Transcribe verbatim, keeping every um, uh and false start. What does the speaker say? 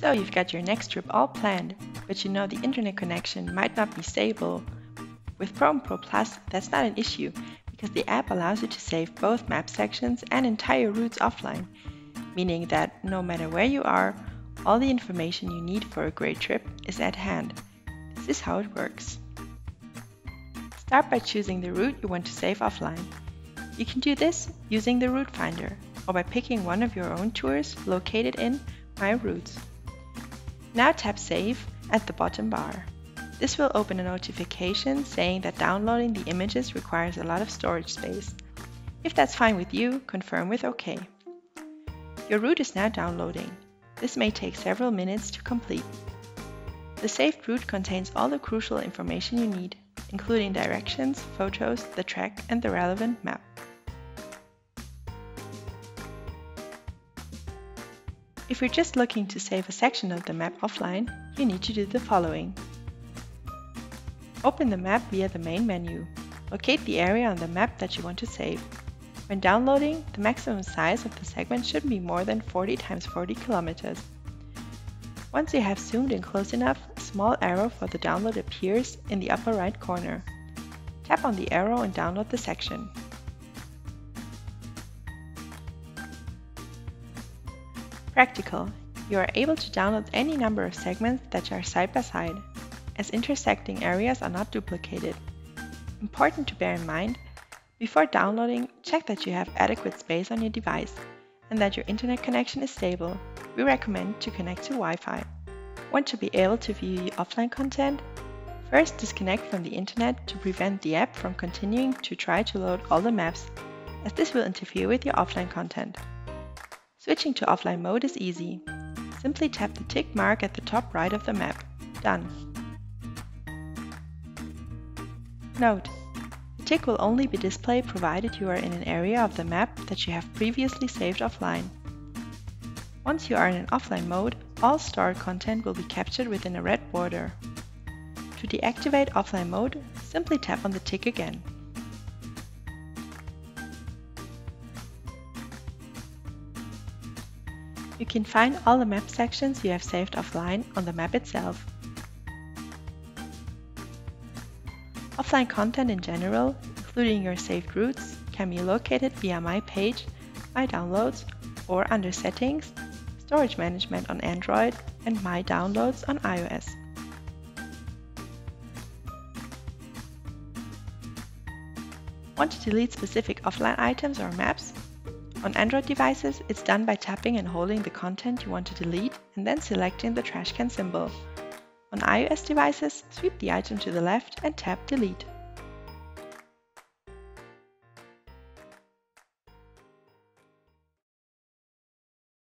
So you've got your next trip all planned, but you know the internet connection might not be stable. With Outdooractive Pro plus, that's not an issue, because the app allows you to save both map sections and entire routes offline, meaning that no matter where you are, all the information you need for a great trip is at hand. This is how it works. Start by choosing the route you want to save offline. You can do this using the route finder or by picking one of your own tours located in My Routes. Now tap Save at the bottom bar. This will open a notification saying that downloading the images requires a lot of storage space. If that's fine with you, confirm with OK. Your route is now downloading. This may take several minutes to complete. The saved route contains all the crucial information you need, including directions, photos, the track, and the relevant map. If you're just looking to save a section of the map offline, you need to do the following. Open the map via the main menu. Locate the area on the map that you want to save. When downloading, the maximum size of the segment shouldn't be more than forty times forty kilometers. Once you have zoomed in close enough, a small arrow for the download appears in the upper right corner. Tap on the arrow and download the section. Practical. You are able to download any number of segments that are side by side, as intersecting areas are not duplicated. Important to bear in mind, before downloading, check that you have adequate space on your device and that your internet connection is stable. We recommend to connect to Wi-Fi. Want to be able to view offline content? First, disconnect from the internet to prevent the app from continuing to try to load all the maps, as this will interfere with your offline content. Switching to offline mode is easy. Simply tap the tick mark at the top right of the map. Done. Note: the tick will only be displayed provided you are in an area of the map that you have previously saved offline. Once you are in an offline mode, all stored content will be captured within a red border. To deactivate offline mode, simply tap on the tick again. You can find all the map sections you have saved offline on the map itself. Offline content in general, including your saved routes, can be located via My Page, My Downloads, or under Settings, Storage Management on Android and My Downloads on iOS. Want to delete specific offline items or maps? On Android devices, it's done by tapping and holding the content you want to delete and then selecting the trash can symbol. On iOS devices, sweep the item to the left and tap Delete.